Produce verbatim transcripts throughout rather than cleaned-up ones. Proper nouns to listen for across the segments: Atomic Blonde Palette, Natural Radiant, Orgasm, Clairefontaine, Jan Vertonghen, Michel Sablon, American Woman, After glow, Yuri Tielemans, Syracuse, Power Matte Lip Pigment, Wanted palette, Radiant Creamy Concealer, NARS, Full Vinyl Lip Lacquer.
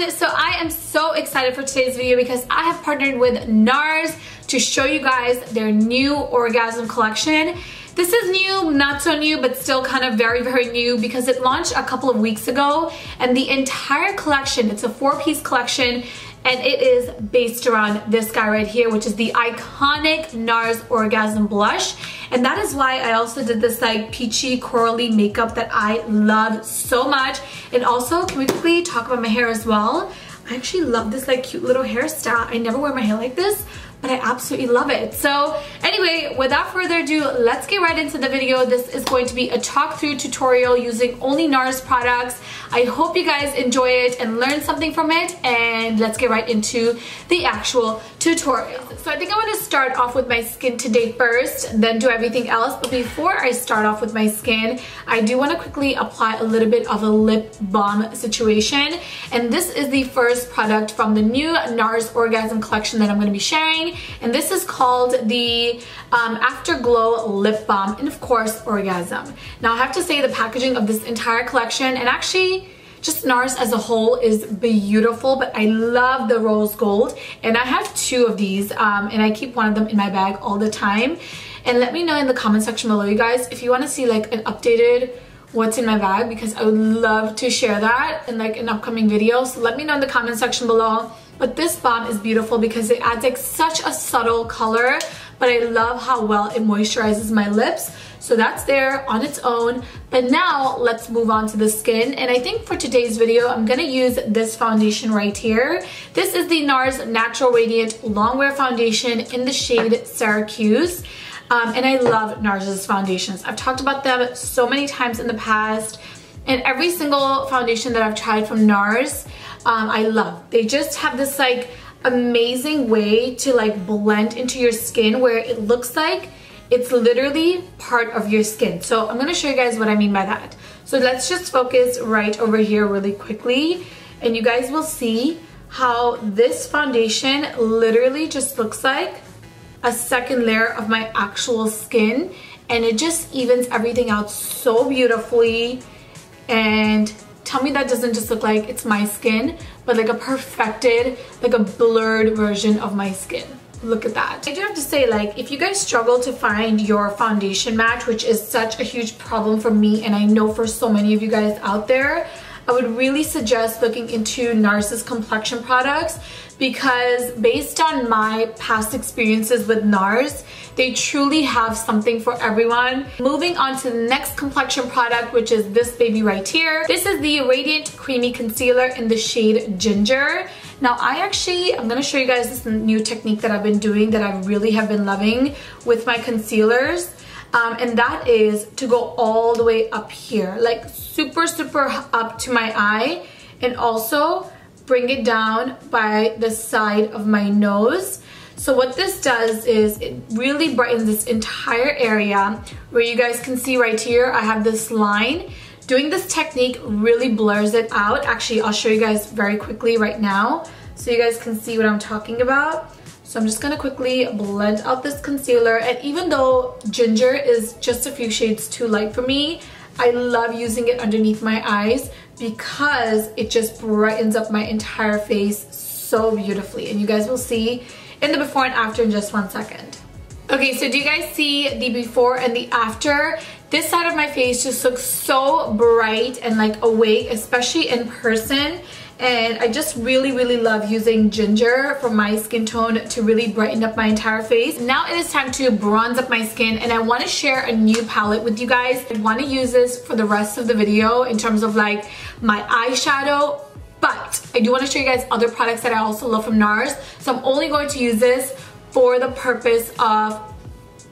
guys, so I am so excited for today's video because I have partnered with NARS to show you guys their new Orgasm collection. This is new, not so new, but still kind of very, very new because it launched a couple of weeks ago, and the entire collection, it's a four-piece collection, and it is based around this guy right here, which is the iconic NARS Orgasm blush. And that is why I also did this like peachy corally makeup that I love so much. And also, can we quickly talk about my hair as well? I actually love this like cute little hairstyle. I never wear my hair like this, but I absolutely love it. So anyway, without further ado, let's get right into the video. This is going to be a talk through tutorial using only NARS products. I hope you guys enjoy it and learn something from it, and let's get right into the actual tutorial. So I think I want to start off with my skin today first, then do everything else. But before I start off with my skin, I do want to quickly apply a little bit of a lip balm situation. And this is the first product from the new NARS Orgasm collection that I'm going to be sharing. And this is called the um, After Glow Lip Balm, and of course, Orgasm. Now, I have to say the packaging of this entire collection, and actually just NARS as a whole, is beautiful, but I love the rose gold. And I have two of these, um, and I keep one of them in my bag all the time. And let me know in the comment section below, you guys, if you want to see like an updated what's in my bag, because I would love to share that in like an upcoming video. So let me know in the comment section below. But this balm is beautiful because it adds like such a subtle color, but I love how well it moisturizes my lips. So that's there on its own. But now let's move on to the skin. And I think for today's video, I'm gonna use this foundation right here. This is the NARS Natural Radiant Longwear Foundation in the shade Syracuse. Um, and I love NARS's foundations. I've talked about them so many times in the past. And every single foundation that I've tried from NARS, um, I love. They just have this like amazing way to like blend into your skin where it looks like it's literally part of your skin. So I'm gonna show you guys what I mean by that. So let's just focus right over here really quickly, and you guys will see how this foundation literally just looks like a second layer of my actual skin, and it just evens everything out so beautifully. And tell me that doesn't just look like it's my skin, but like a perfected, like a blurred version of my skin. Look at that. I do have to say, like, if you guys struggle to find your foundation match, which is such a huge problem for me, and I know for so many of you guys out there, I would really suggest looking into NARS's complexion products, because based on my past experiences with NARS, they truly have something for everyone. Moving on to the next complexion product, which is this baby right here. This is the Radiant Creamy Concealer in the shade Ginger. Now, I actually, I'm gonna show you guys this new technique that I've been doing that I really have been loving with my concealers. Um, and that is to go all the way up here, like super, super up to my eye, and also bring it down by the side of my nose. So what this does is it really brightens this entire area where you guys can see right here, I have this line. Doing this technique really blurs it out. Actually, I'll show you guys very quickly right now so you guys can see what I'm talking about. So I'm just gonna quickly blend out this concealer, and even though Ginger is just a few shades too light for me, I love using it underneath my eyes because it just brightens up my entire face so beautifully. And you guys will see in the before and after in just one second. Okay, so do you guys see the before and the after? This side of my face just looks so bright and like awake, especially in person. And I just really, really love using Ginger for my skin tone to really brighten up my entire face. Now it is time to bronze up my skin, and I want to share a new palette with you guys. I want to use this for the rest of the video in terms of like my eyeshadow, but I do want to show you guys other products that I also love from NARS. So I'm only going to use this for the purpose of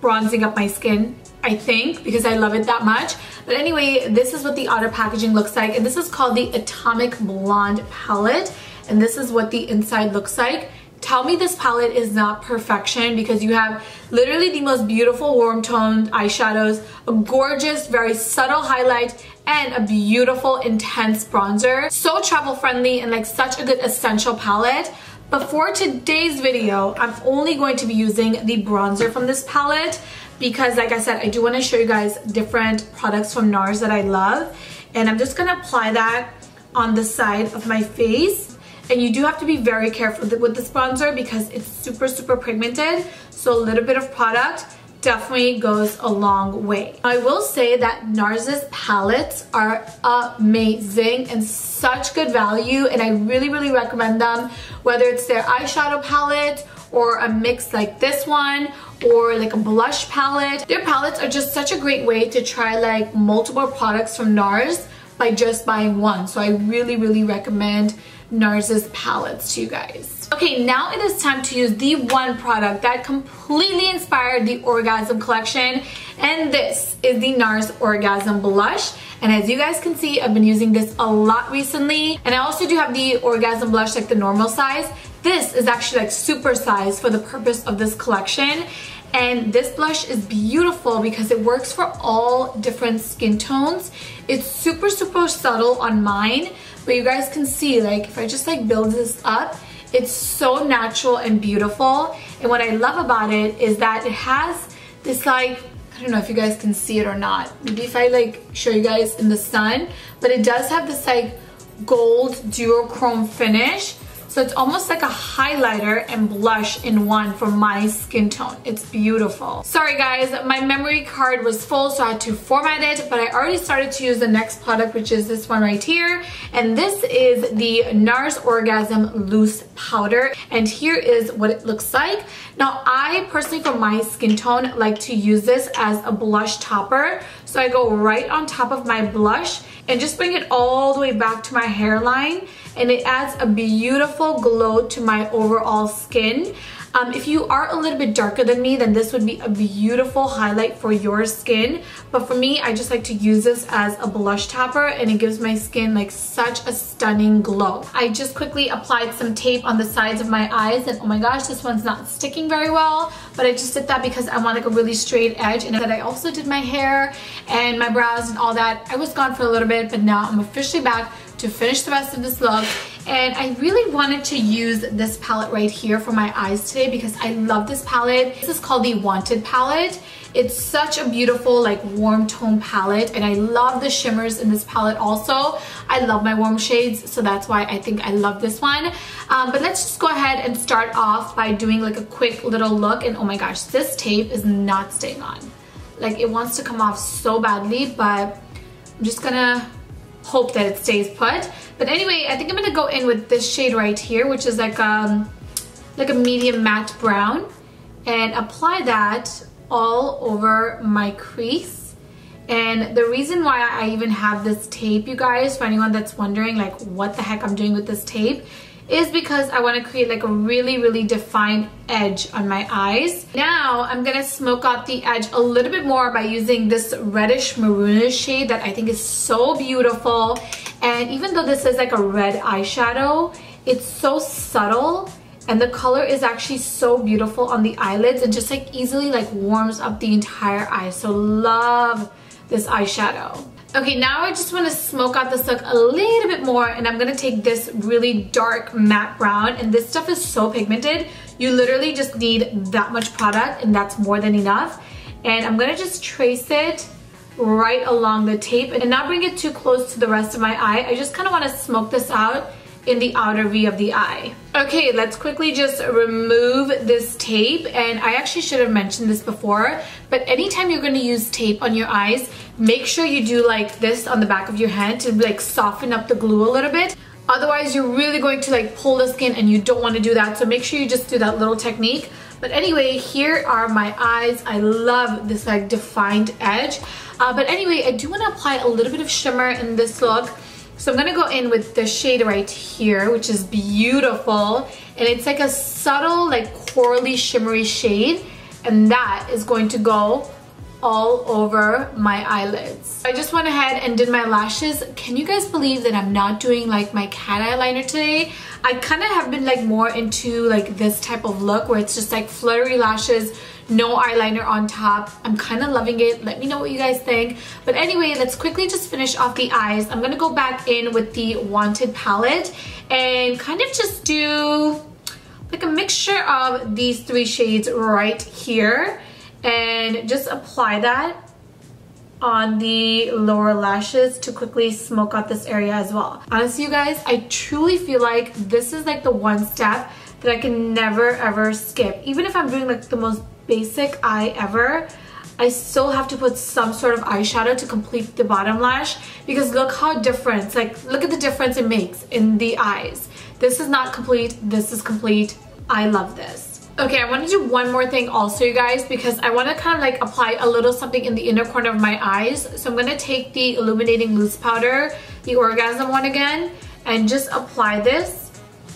bronzing up my skin, I think, because I love it that much. But anyway, this is what the outer packaging looks like, and this is called the Atomic Blonde Palette, and this is what the inside looks like. Tell me this palette is not perfection, because you have literally the most beautiful warm toned eyeshadows, a gorgeous, very subtle highlight, and a beautiful, intense bronzer. So travel friendly and like such a good essential palette. But for today's video, I'm only going to be using the bronzer from this palette, because like I said, I do want to show you guys different products from NARS that I love. And I'm just going to apply that on the side of my face. And you do have to be very careful with the sponsor because it's super, super pigmented. So a little bit of product definitely goes a long way. I will say that NARS's palettes are amazing and such good value, and I really, really recommend them, whether it's their eyeshadow palette or a mix like this one, or like a blush palette. Their palettes are just such a great way to try like multiple products from NARS by just buying one. So I really, really recommend NARS's palettes to you guys. Okay, now it is time to use the one product that completely inspired the Orgasm collection, and this is the NARS Orgasm blush. And as you guys can see, I've been using this a lot recently, and I also do have the Orgasm blush, like the normal size. This is actually like super size for the purpose of this collection. And this blush is beautiful because it works for all different skin tones. It's super, super subtle on mine, but you guys can see, like, if I just like build this up, it's so natural and beautiful. And what I love about it is that it has this, like, I don't know if you guys can see it or not. Maybe if I like show you guys in the sun, but it does have this like gold duochrome finish. So it's almost like a highlighter and blush in one for my skin tone. It's beautiful. Sorry guys, my memory card was full, so I had to format it, but I already started to use the next product, which is this one right here. And this is the NARS Orgasm Loose Powder. And here is what it looks like. Now, I personally, for my skin tone, like to use this as a blush topper. So I go right on top of my blush and just bring it all the way back to my hairline, and it adds a beautiful glow to my overall skin. Um, if you are a little bit darker than me, then this would be a beautiful highlight for your skin. But for me, I just like to use this as a blush topper, and it gives my skin like such a stunning glow. I just quickly applied some tape on the sides of my eyes, and oh my gosh, this one's not sticking very well. But I just did that because I want like a really straight edge, and that I also did my hair and my brows and all that. I was gone for a little bit, but now I'm officially back to finish the rest of this look. And I really wanted to use this palette right here for my eyes today because I love this palette. This is called the Wanted palette. It's such a beautiful like warm tone palette, and I love the shimmers in this palette also. I love my warm shades, so that's why I think I love this one. Um, but let's just go ahead and start off by doing like a quick little look. And oh my gosh, this tape is not staying on. Like, it wants to come off so badly, but I'm just gonna hope that it stays put. But anyway, I think I'm gonna go in with this shade right here, which is like um like a medium matte brown, and apply that all over my crease. And the reason why I even have this tape, you guys, for anyone that's wondering like what the heck I'm doing with this tape, is because I want to create like a really, really defined edge on my eyes. Now I'm gonna smoke out the edge a little bit more by using this reddish maroonish shade that I think is so beautiful. And even though this is like a red eyeshadow, it's so subtle, and the color is actually so beautiful on the eyelids, and just like easily like warms up the entire eye. So love this eyeshadow. Okay, now I just want to smoke out this look a little bit more, and I'm going to take this really dark matte brown, and this stuff is so pigmented. You literally just need that much product, and that's more than enough. And I'm going to just trace it right along the tape and not bring it too close to the rest of my eye. I just kind of want to smoke this out in the outer V of the eye. Okay, let's quickly just remove this tape. And I actually should have mentioned this before, but anytime you're gonna use tape on your eyes, make sure you do like this on the back of your hand to like soften up the glue a little bit. Otherwise, you're really going to like pull the skin, and you don't wanna do that. So make sure you just do that little technique. But anyway, here are my eyes. I love this like defined edge. Uh, but anyway, I do wanna apply a little bit of shimmer in this look. So I'm gonna go in with the shade right here, which is beautiful. And it's like a subtle, like corally shimmery shade. And that is going to go all over my eyelids. I just went ahead and did my lashes. Can you guys believe that I'm not doing like my cat eyeliner today? I kind of have been like more into like this type of look where it's just like fluttery lashes, no eyeliner on top. I'm kind of loving it. Let me know what you guys think. But anyway, let's quickly just finish off the eyes. I'm gonna go back in with the Wanted palette and kind of just do like a mixture of these three shades right here, and just apply that on the lower lashes to quickly smoke out this area as well. Honestly, you guys, I truly feel like this is like the one step that I can never ever skip. Even if I'm doing like the most basic eye ever, I still have to put some sort of eyeshadow to complete the bottom lash, because look how different, like look at the difference it makes in the eyes. This is not complete, this is complete. I love this. Okay, I want to do one more thing also, you guys, because I want to kind of like apply a little something in the inner corner of my eyes. So I'm going to take the Illuminating Loose Powder, the Orgasm one again, and just apply this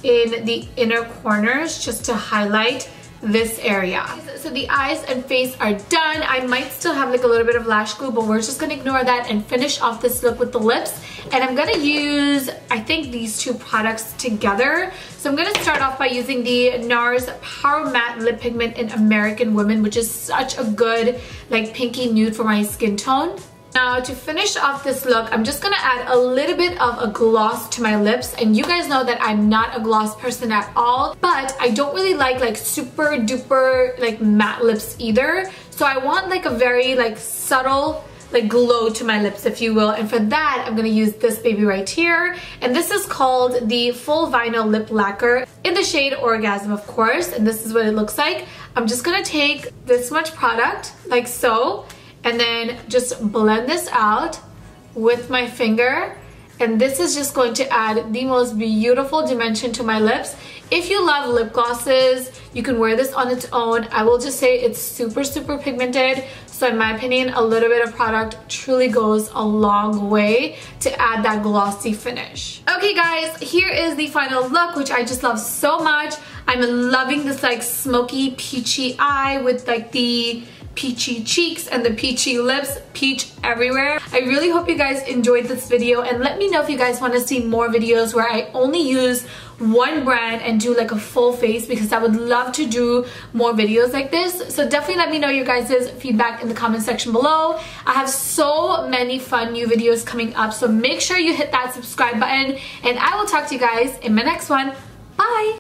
in the inner corners just to highlight this area. So the eyes and face are done. I might still have like a little bit of lash glue, but we're just going to ignore that and finish off this look with the lips. And I'm going to use, I think, these two products together. So I'm going to start off by using the NARS Power Matte Lip Pigment in American Woman, which is such a good like pinky nude for my skin tone. Now to finish off this look, I'm just going to add a little bit of a gloss to my lips, and you guys know that I'm not a gloss person at all, but I don't really like like super duper like matte lips either. So I want like a very like subtle like glow to my lips, if you will, and for that I'm going to use this baby right here, and this is called the Full Vinyl Lip Lacquer in the shade Orgasm, of course, and this is what it looks like. I'm just going to take this much product like so, and then just blend this out with my finger, and this is just going to add the most beautiful dimension to my lips. If you love lip glosses, you can wear this on its own. I will just say it's super super pigmented, so in my opinion a little bit of product truly goes a long way to add that glossy finish. Okay guys, here is the final look, which I just love so much. I'm loving this like smoky peachy eye with like the peachy cheeks and the peachy lips, peach everywhere. I really hope you guys enjoyed this video, and let me know if you guys want to see more videos where I only use one brand and do like a full face, because I would love to do more videos like this. So definitely let me know your guys' feedback in the comment section below. I have so many fun new videos coming up, so make sure you hit that subscribe button, and I will talk to you guys in my next one. Bye!